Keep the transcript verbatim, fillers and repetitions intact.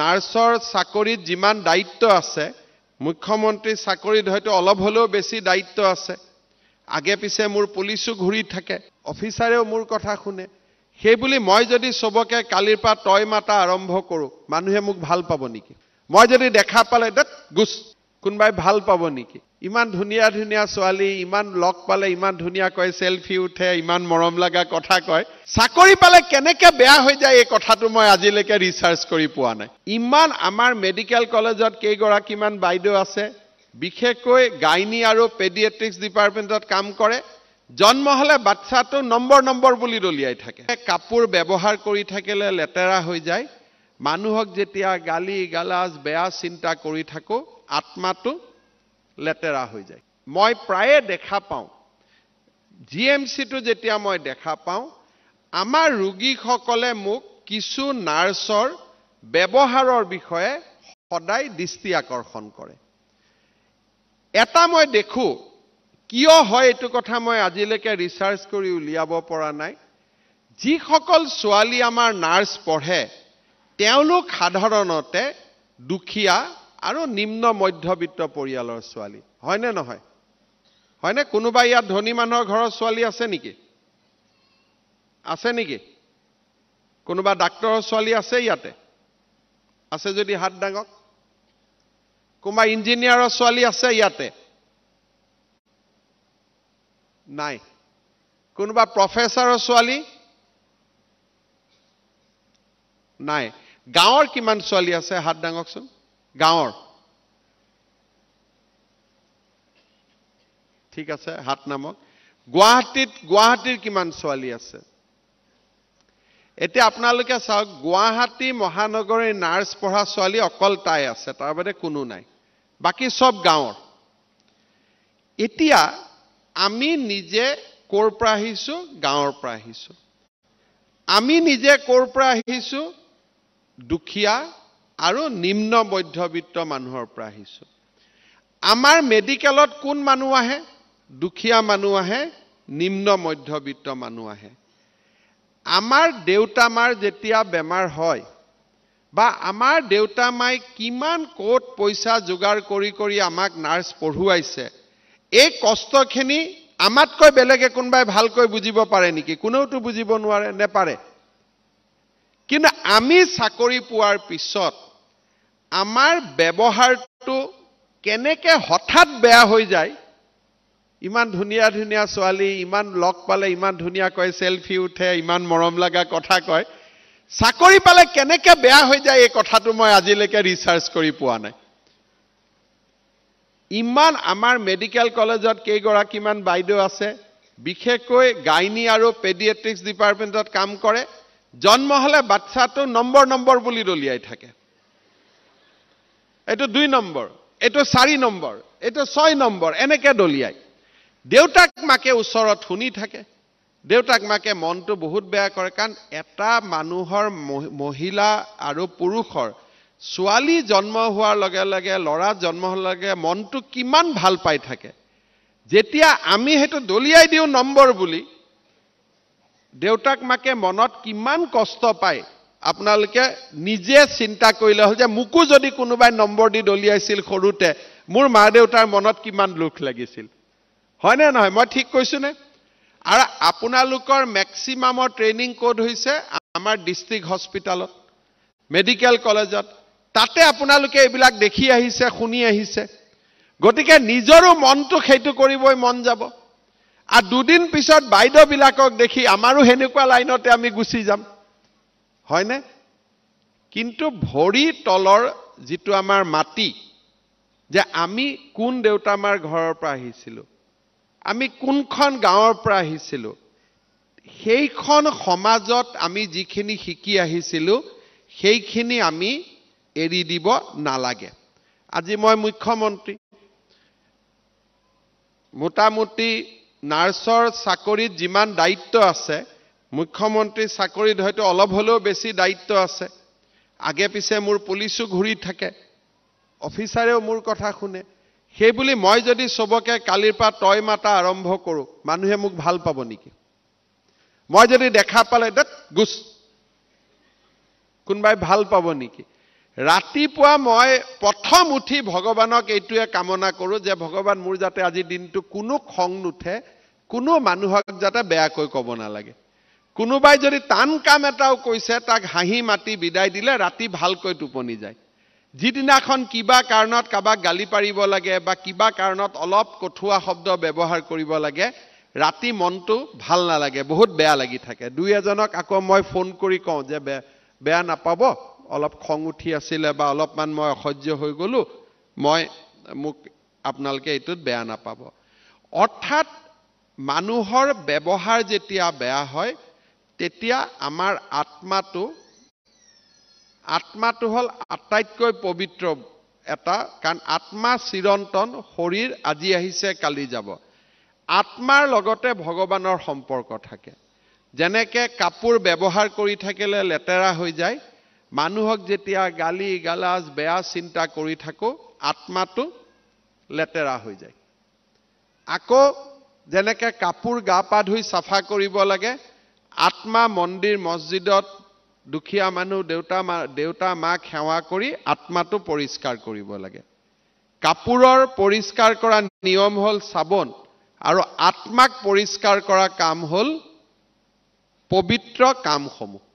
নাৰ্সৰ চাকৰিত যিমান দায়িত্ব আছে মুখ্যমন্ত্ৰী চাকৰিত হয়তো অলপ হলেও বেছি দায়িত্ব আছে আগে পিছে মোৰ পুলিশু ঘুৰি থাকে অফিচাৰেও মোৰ কথা শুনে সেই বুলি মই যদি সবকে কালিৰ পৰা তই মাতা আৰম্ভ কৰো মানুহে মোক ভাল পাব নেকি মই যদি দেখা পালে দত গুছ কোনবাই ভাল পাব নেকি ইমান ধুনিয়া ধুনিয়া ছোৱালী ইমান লক পালে ইমান ধুনিয়া কয় সেলফি উঠে ইমান মৰম লাগা কথা কয় চাকৰি পালে কেনেকে বেয়া হৈ যায় এই কথাটো মই আজিলৈকে ৰিসাৰ্চ কৰি পোৱা নাই ইমান আমাৰ মেডিকেল কলেজত কে গৰা কিমান বাইদেউ আছে বিশেষকৈ গাইনী আৰু পেডিয়াট্ৰিক্স ডিপাৰ্টমেণ্টত কাম কৰে জন্ম হলে বাচ্চাটো নম্বৰ নম্বৰ বুলি দলিয়াই থাকে কাপোৰ ব্যৱহাৰ কৰি থাকিলে লেতেৰা হৈ যায় মানুহক যেতিয়া গালি গালাজ বেয়া চিন্তা কৰি থাকো আত্মাটো লেতেৰা হৈ যায় মই প্ৰায়ে দেখা পাওঁ জিএমসি টো যেতিয়া মই দেখা পাওঁ আমাৰ ৰোগীসকলে মোক কিছু নাৰ্ছৰ ব্যৱহাৰৰ বিষয়ে সদায় দৃষ্টি আকৰ্ষণ কৰে এটা মই দেখো কিয় হয় এটো কথা মই আজিলৈকে ৰিসাৰ্চ কৰি উলিয়াব পৰা নাই যি সকল ছোৱালী আমাৰ নাৰ্ছ পঢ়ে তেওঁলোক সাধাৰণতে দুখিয়া আৰু নিম্ন মধ্যবিত্ত পৰিয়ালৰ ছোৱালী হয়নে নহয় হয়নে কোনোবা ইয়া ধনী মানুহৰ ঘৰৰ ছোৱালী আছে নেকি আছে নেকি কোনোবা ডাক্তৰৰ ছোৱালী আছে ইয়াতে আছে যদি হাত ডাঙক কোনোবা ইঞ্জিনিয়াৰৰ ছোৱালী আছে ইয়াতে নাই কোনোবা প্ৰফেছৰৰ ছোৱালী নাই গাঁৱৰ কিমান ছোৱালী আছে হাত ডাঙকচোন গাঁৱৰ ঠিক আছে হাত নামক গুৱাহাটীত গুৱাহাটীৰ কিমান ছোৱালী আছে এতিয়া আপোনালোকে চাওক গুৱাহাটী মহানগৰীৰ নাৰ্ছ পঢ়া ছোৱালী অকল তাই আছে তাৰ বাদে কোনো নাই বাকি সব গাঁৱৰ এতিয়া আমি নিজে কোৰ পৰা আহিছো গাঁৱৰ পৰা আহিছো আমি নিজে কোৰ পৰা আহিছো দুখিয়া আৰু নিম্ন মধ্যবিত্ত মানুহৰ পৰা আহিছো আমাৰ মেডিকেলত কোন মানুহ আহে দুখিয়া মানুহ আহে নিম্ন মধ্যবিত্ত মানুহ আহে আমাৰ দেউতা মাৰ যেতিয়া বেমাৰ হয় বা আমাৰ দেউতা মাই কিমান কোট পইচা যোগাৰ কৰি কৰি আমাক নাৰ্ছ পঢ়ুৱাইছে এই কষ্টখিনি আমাতকৈ বেলেগে কোনবাই ভালকৈ বুজিব পাৰে নেকি কোনেওটো বুজিব নোৱাৰে নে পাৰে কিন্তু আমি চাকৰি পোৱাৰ পিছত আমাৰ ব্যৱহাৰটো কেনেকে হঠাৎ বেয়া হৈ যায় ইমান ধুনিয়া ধুনিয়া ছোৱালী ইমান লক পালে ইমান ধুনিয়া কয় সেলফি উঠে ইমান মৰম লাগা কথা কয় চাকৰি পালে কেনেকে বেয়া হৈ যায় এই কথাটো মই আজিলৈকে ৰিসাৰ্চ কৰি পোৱা নাই ইমান আমাৰ মেডিকেল কলেজত কে গৰা কিমান বাইদেউ আছে বিশেষকৈ গাইনী আৰু পেডিয়াট্ৰিক্স ডিপাৰ্টমেণ্টত কাম কৰে জন্ম হলে বাচ্চাটো নম্বৰ নম্বৰ বুলি দলিয়াই থাকে এটো দুই নম্বৰ এটো চাৰি নম্বৰ এটো ছয় নম্বৰ এনেকে দলিয়াই দেউতাক মাকে উছৰত শুনি থাকে দেউতাক মাকে মনটো বহুত বেয়া কৰে কাৰণ এটা মানুহৰ মহিলা আৰু পুৰুষৰ ছোৱালী জন্ম হোৱাৰ লগে লগে লৰা জন্ম হোৱাৰ লগে মনটো কিমান ভাল পাই থাকে যেতিয়া আমি হেতু দলিয়াই দিও নম্বৰ বুলি দেউতাক মাকে মনত কিমান কষ্ট পায় আপোনালোকে নিজে চিন্তা কৰিলে হ'ল যে মুকু যদি কোনোবাই নম্বৰ দি দলিয়াইছিল খৰুতে মোৰ মা দেউতাৰ মনত কিমান দুখ লাগিছিল হয়নে নহয় মই ঠিক কৈছো নে আৰু আপোনালোকৰ ম্যাক্সিমামৰ ট্ৰেনিং কোড হৈছে আমাৰ ডিস্ট্ৰিক্ট হস্পিটালত মেডিকেল কলেজত তাতে আপোনালোকে এইবিলাক দেখি আহিছে শুনি আহিছে গতিকে নিজৰো মনটো খেইটো কৰিবই মন যাব আৰ দুদিন পিছত বাইদেউ বিলাকক দেখি আমাৰো হেনেকুৱা লাইনতে আমি গুছি যাম হয়নে কিন্তু ভৰি তলৰ যেটো আমাৰ মাটি যে আমি কোন দেউতা আমাৰ ঘৰৰ পৰা আহিছিলো আমি কোনখন গাঁৱৰ পৰা আহিছিলো সেইখন সমাজত আমি যিখিনি শিকি আহিছিলো সেইখিনি আমি এৰি দিব নালাগে আজি মই মুখ্যমন্ত্ৰী মোটামুটি নাৰ্ছৰ চাকৰিত যিমান দায়িত্ব আছে মুখ্যমন্ত্ৰী চাকৰিত হয়তো অলপ হলেও বেছি দায়িত্ব আছে আগে পিছে মোৰ পুলিশু ঘুৰি থাকে অফিচাৰেও মোৰ কথা শুনে সেই বুলি মই যদি সবকে কালিৰ পৰা তই মাতা আৰম্ভ কৰো মানুহে মোক ভাল পাব নেকি মই যদি দেখা পালে দত গুছ কোনবাই ভাল পাব নেকি ৰাতিপুৱা মই প্ৰথম উঠি ভগৱানক এইটোৱে কামনা কৰো যে ভগৱান মোৰ যাতে আজি দিনটো কোনো খং নুঠে কোনো মানুহক যাতে বেয়াকৈ ক'ব নালাগে কোনোবাই যদি টান কাম এটাও কৈছে তাক হাঁহি মাটি বিদায় দিলে ৰাতি ভালকৈ টোপনি যায় যিদিনাখন কিবা কাৰণত কাবাক গালি পাৰিব লাগে বা কিবা কাৰণত অলপ কঠোৱা শব্দ ব্যৱহাৰ কৰিব লাগে ৰাতি মনটো ভাল নালাগে বহুত বেয়া লাগি থাকে দুই এজনক আকৌ মই ফোন কৰি কওঁ যে বেয়া নাপাব অলপ খং উঠি আছিলে বা অলপমান মই অসহ্য হৈ গলো মই মোক আপোনালকে এটোত বেয়া নাপাব অৰ্থাৎ মানুহৰ ব্যৱহাৰ যেতিয়া বেয়া হয় তেতিয়া আমাৰ আত্মাটো আত্মাটো হল আটাইতকৈ পবিত্ৰ এটা কাৰণ আত্মা চিৰন্তন শৰীৰ আজি আহিছে কালি যাব আত্মাৰ লগতে ভগৱানৰ সম্পৰ্ক থাকে যেনেকৈ কাপোৰ ব্যৱহাৰ কৰি থাকিলে লেতেৰা হৈ যায় মানুহক যেতিয়া গালি গালাজ বেয়া চিন্তা কৰি থাকো আত্মাটো লেতেৰা হৈ যায় আকৌ যেনেকৈ কাপোৰ গা পা ধুই সাফা কৰিব লাগে আত্মা মন্দিৰ মছজিদত দুখিয়া মানুহ দেউতা দেউতা মাক সেৱা কৰি আত্মাটো পৰিষ্কাৰ কৰিব লাগে কাপোৰৰ পৰিষ্কাৰ কৰা নিয়ম হল সাবন আৰু আত্মাক পৰিষ্কাৰ কৰা কাম হল পবিত্ৰ কামসমূহ